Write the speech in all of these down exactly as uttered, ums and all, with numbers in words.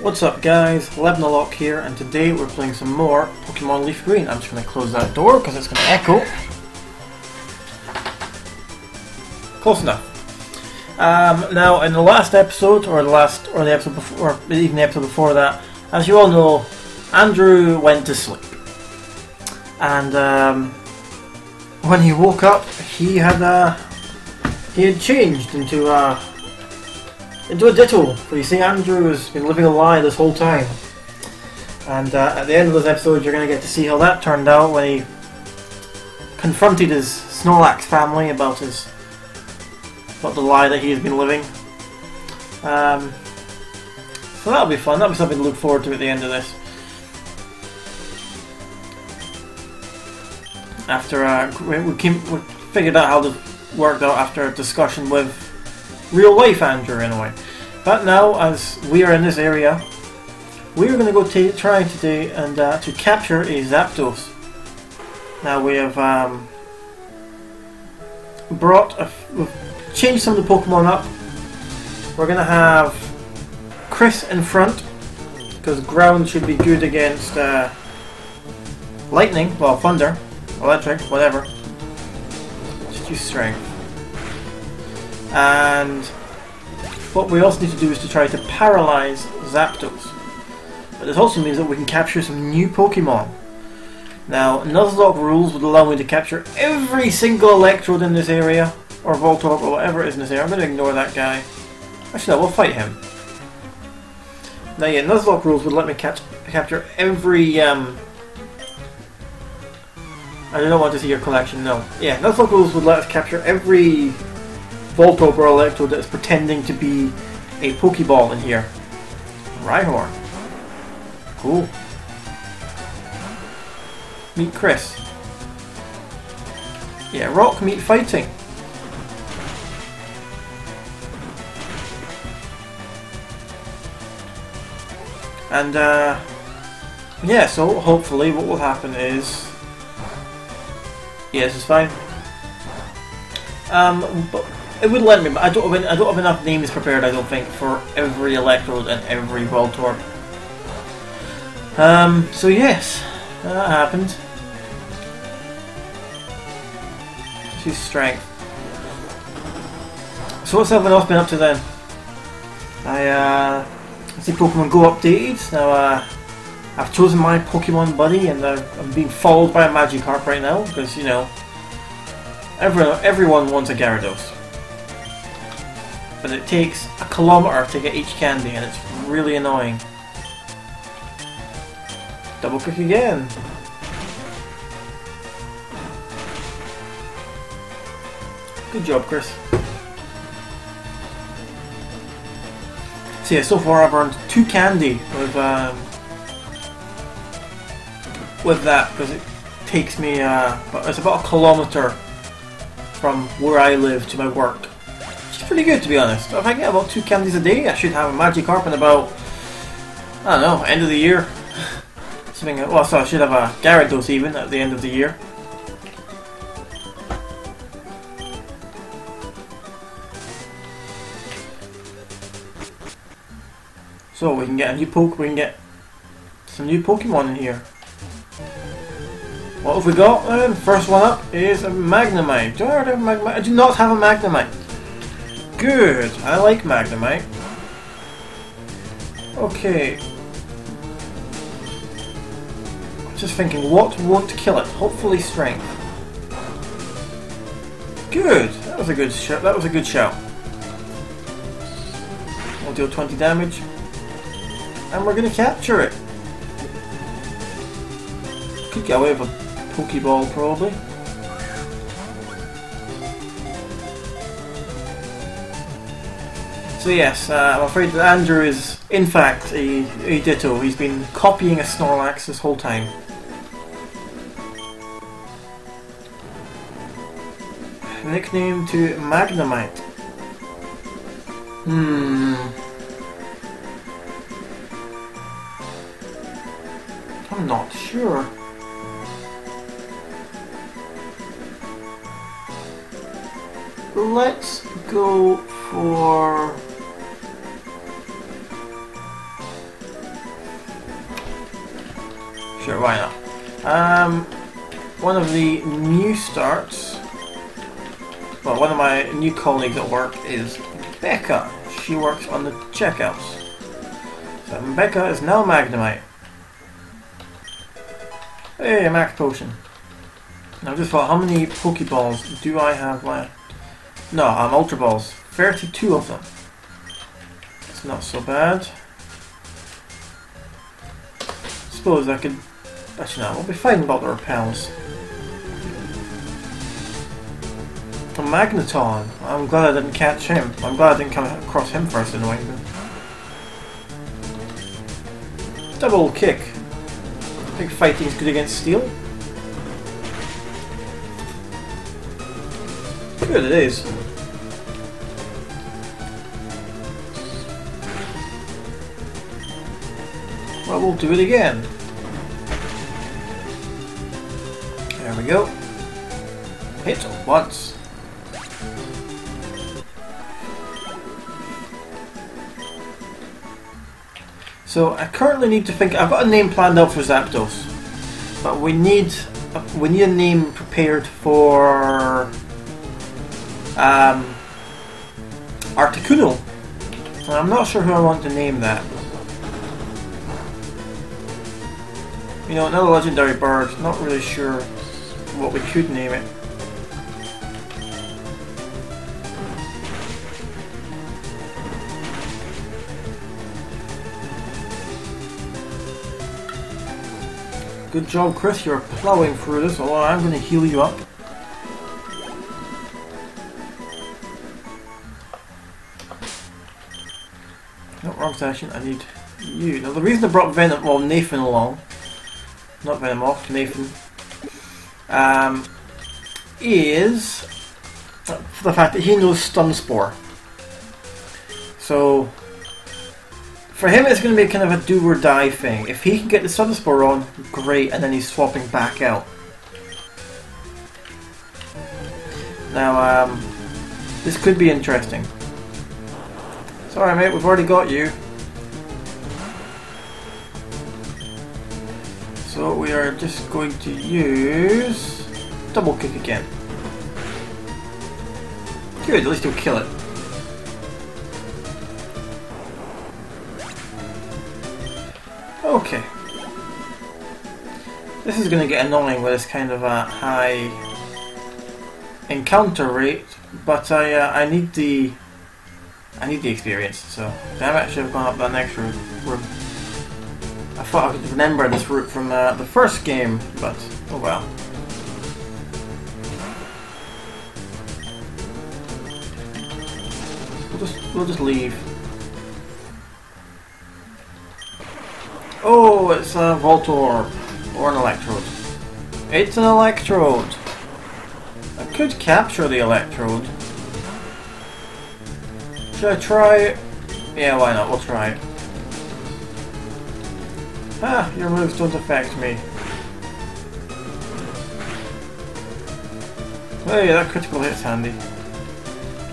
What's up guys, Llebniloc here, and today we're playing some more Pokemon Leaf Green. I'm just going to close that door because it's going to echo. Close enough. Um, now in the last episode, or the last, or the episode before, or even the episode before that, as you all know, Andrew went to sleep. And um, when he woke up, he had uh, he had changed into a... Uh, into a ditto, but you see Andrew has been living a lie this whole time. And uh, at the end of this episode you're going to get to see how that turned out when he confronted his Snorlax family about his about the lie that he has been living. Um, so that'll be fun, that'll be something to look forward to at the end of this. After uh, we, came, we figured out how this worked out after a discussion with real life Andrew, anyway. But now, as we are in this area, we are going to go try today and uh, to capture a Zapdos. Now we have um, brought, a we've changed some of the Pokemon up. We're going to have Chris in front because ground should be good against uh, lightning, well, thunder, electric, whatever. Just use strength. And what we also need to do is to try to paralyze Zapdos. But this also means that we can capture some new Pokemon. Now, Nuzlocke rules would allow me to capture every single Electrode in this area, or Voltorb, or whatever it is in this area. I'm going to ignore that guy. Actually, no, we'll fight him. Now, yeah, Nuzlocke rules would let me catch, capture every... Um, I don't want to see your collection, no. Yeah, Nuzlocke rules would let us capture every... Voltorb or Electrode that's pretending to be a Pokeball in here. Rhyhorn. Cool. Meet Chris. Yeah, rock meet fighting. And, uh... yeah, so hopefully what will happen is... yeah, this is fine. Um, but... it would let me, but I don't, have, I don't have enough names prepared, I don't think, for every Electrode and every Voltorb. Um, so yes, that happened. She's strength. So what's everyone else been up to then? I, uh, I see Pokemon Go updated. Now, uh, I've chosen my Pokemon buddy, and uh, I'm being followed by a Magikarp right now, because, you know, everyone, everyone wants a Gyarados. But it takes a kilometre to get each candy, and it's really annoying. Double click again! Good job, Chris. So yeah, so far I've earned two candy with, um, with that, because it takes me, uh, it's about a kilometre from where I live to my work. Pretty good, to be honest. If I get about two candies a day, I should have a Magikarp in about, I don't know, end of the year. Something. Well, so I should have a Gyarados even at the end of the year. So we can get a new poke. We can get some new Pokemon in here. What have we got? Um, first one up is a Magnemite. Do I have a Magnemite? I do not have a Magnemite. Good! I like Magnemite. Okay. Just thinking, what won't kill it? Hopefully strength. Good! That was a good shot. That was a good shot. We'll deal twenty damage. And we're gonna capture it. Could get away with a Pokeball probably. So yes, uh, I'm afraid that Andrew is, in fact, a, a ditto. He's been copying a Snorlax this whole time. Nickname to Magnemite. Hmm. I'm not sure. Let's go for... Sure, why not? Um, one of the new starts, well, one of my new colleagues at work is Becca. She works on the checkouts. So Becca is now Magnemite. Hey, a Max Potion. Now just thought, how many Pokeballs do I have left? No, I'm Ultra Balls. thirty-two of them. It's not so bad. Suppose I could... Actually no, we'll be fighting about the repels. A Magneton. I'm glad I didn't catch him. I'm glad I didn't come across him first in Wayne. Double kick. I think fighting's good against steel. Good it is. Well, we'll do it again. There we go. Hit once. So I currently need to think. I've got a name planned out for Zapdos, but we need a, we need a name prepared for um, Articuno. And I'm not sure who I want to name that. You know, another legendary bird. Not really sure what we could name it. Good job, Chris, you're plowing through this, although I'm going to heal you up. No, wrong session, I need you. Now the reason I brought Venom, well, Nathan along, not Venom off, Nathan, um, is for the fact that he knows Stun Spore. So, for him it's going to be kind of a do or die thing. If he can get the Stun Spore on, great, and then he's swapping back out. Now, um, this could be interesting. Sorry mate, we've already got you. So we are just going to use... Double kick again. Good, at least he'll kill it. Okay. This is going to get annoying with this kind of a high encounter rate, but I uh, I need the I need the experience. So damn, I should have gone up that next route. I thought I could remember this route from uh, the first game, but oh well. We'll just we'll just leave. Oh, it's a Voltorb, or an Electrode. It's an Electrode! I could capture the Electrode. Should I try it? Yeah, why not, we'll try it. Ah, your moves don't affect me. Hey, that critical hit's handy.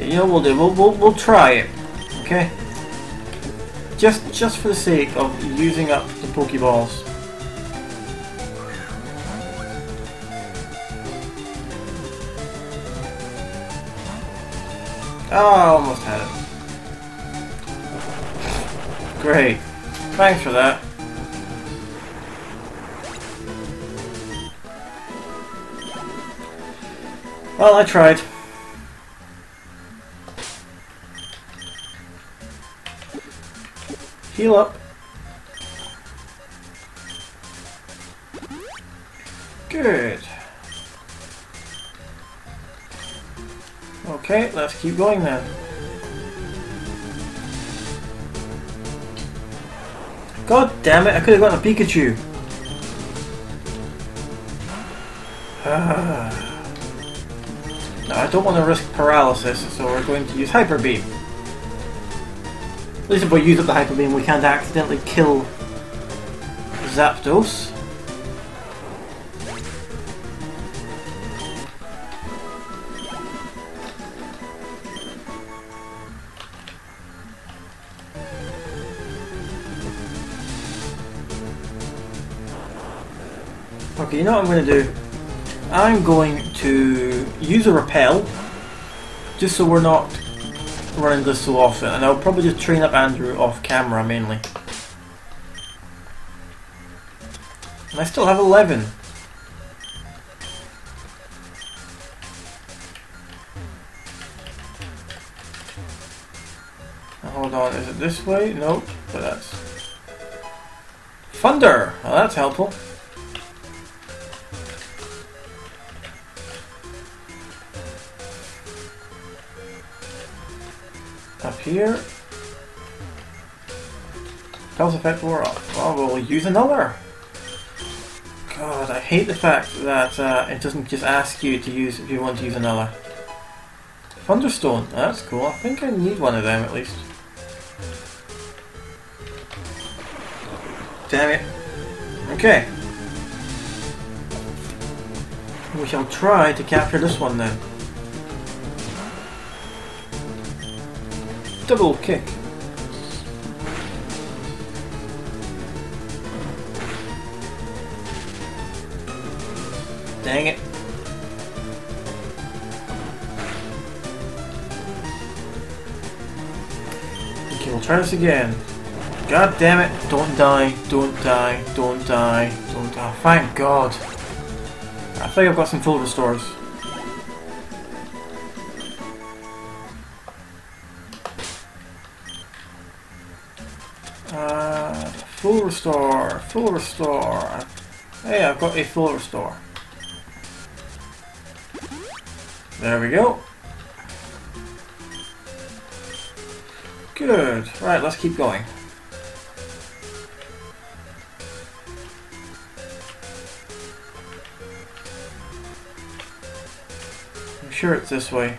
Yeah, you know what we'll do, we'll, we'll, we'll try it, okay? Just, just for the sake of using up the Pokeballs. Oh, I almost had it. Great. Thanks for that. Well, I tried. Heal up. Good. Okay, let's keep going then. God damn it, I could have gotten a Pikachu. Ah. No, I don't want to risk paralysis, so we're going to use Hyper Beam. At least if we use up the Hyper Beam, we can't accidentally kill Zapdos. Okay, you know what I'm going to do? I'm going to use a repel, just so we're not running this so often, and I'll probably just train up Andrew off camera mainly. And I still have eleven. Now, hold on, is it this way? Nope, but that's... Thunder! Well, that's helpful. Up here. Pulse effect wore off. Well, we'll use another. God, I hate the fact that uh, it doesn't just ask you to use if you want to use another. Thunderstone. That's cool. I think I need one of them at least. Damn it. Okay. We shall try to capture this one then. Double kick. Dang it. Okay, we'll try this again. God damn it. Don't die. Don't die. Don't die. Don't die. Thank God. I think I've got some full restores. Full restore, full restore. Hey, I've got a full restore. There we go. Good. Right, let's keep going. I'm sure it's this way.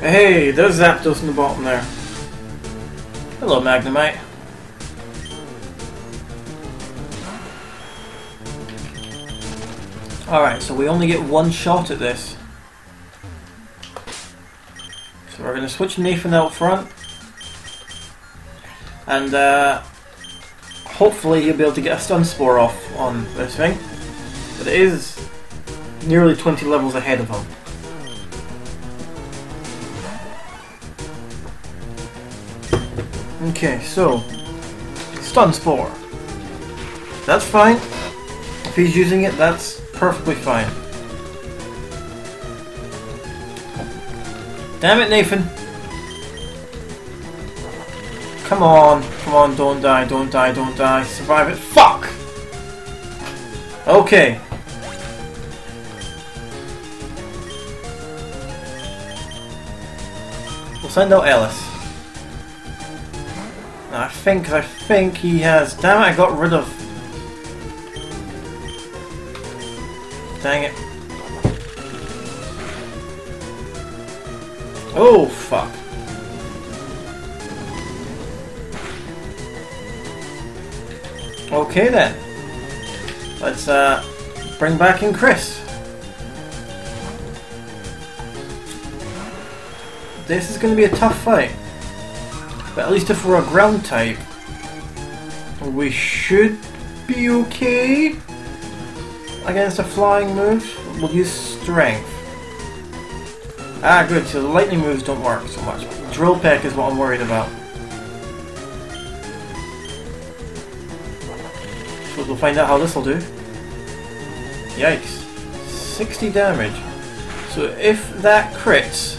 Hey, there's Zapdos in the bottom there. Hello, Magnemite. Alright, so we only get one shot at this. So we're going to switch Nathan out front. And uh, hopefully he'll be able to get a Stun Spore off on this thing. But it is nearly twenty levels ahead of him. Okay, so, Stun Spore. That's fine. If he's using it, that's perfectly fine. Damn it, Nathan. Come on, come on, don't die, don't die, don't die. Survive it. Fuck! Okay. We'll send out Ellis. I think, I think he has... Damn it, I got rid of... Dang it. Oh, fuck. Okay then. Let's uh, bring back in Chris. This is going to be a tough fight. But at least if we're a ground type, we should be okay against a flying move. We'll use strength. Ah, good, so the lightning moves don't work so much. Drill Peck is what I'm worried about. So we'll find out how this will do. Yikes. sixty damage. So if that crits,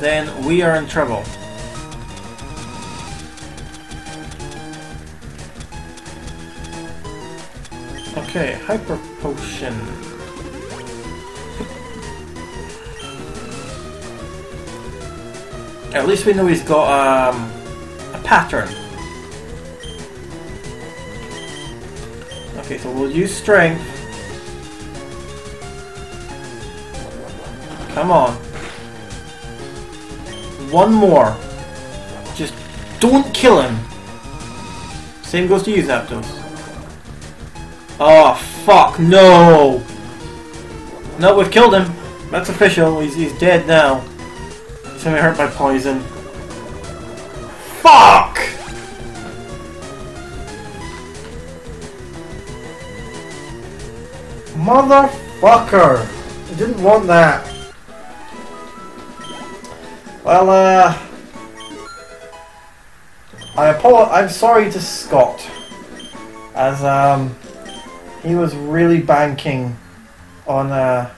then we are in trouble. Okay, Hyper Potion. At least we know he's got um, a pattern. Okay, so we'll use strength. Come on. One more. Just don't kill him. Same goes to you, Zapdos. Oh, fuck, no! No, we've killed him. That's official. He's, he's dead now. Somebody hurt by poison. Fuck! Motherfucker! I didn't want that. Well, uh... I apologize. I'm sorry to Scott. As, um... he was really banking on, uh...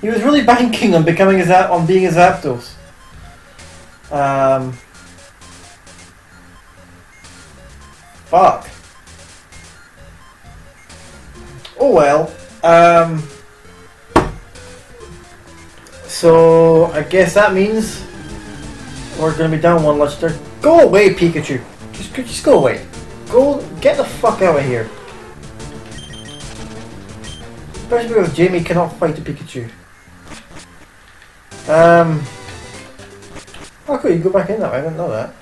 He was really banking on becoming a Zap- on being a Zapdos. Um... Fuck. Oh well. Um, so I guess that means we're gonna be down one Luster. Go away, Pikachu. Just, just go away. Go get the fuck out of here. Especially because Jamie cannot fight a Pikachu. Um. Oh cool, you go back in that way. I didn't know that.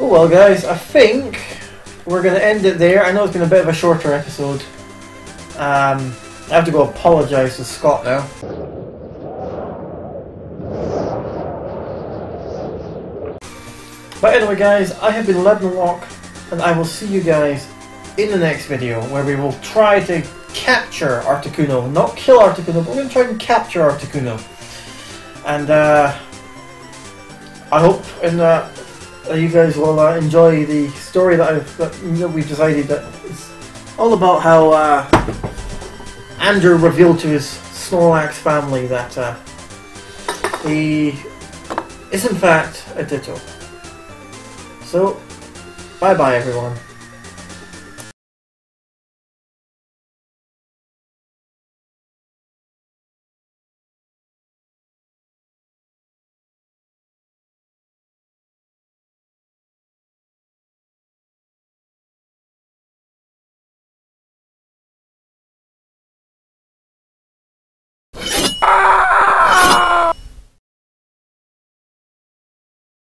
Oh well, guys. I think we're going to end it there. I know it's been a bit of a shorter episode. Um, I have to go apologise to Scott now. But anyway, guys, I have been Llebniloc, and I will see you guys in the next video, where we will try to capture Articuno. Not kill Articuno, but we're going to try and capture Articuno. And uh, I hope in that... you guys will uh, enjoy the story that I've that, that we've decided that it's all about how uh, Andrew revealed to his Snorlax family that uh, he is in fact a Ditto. So, bye bye everyone.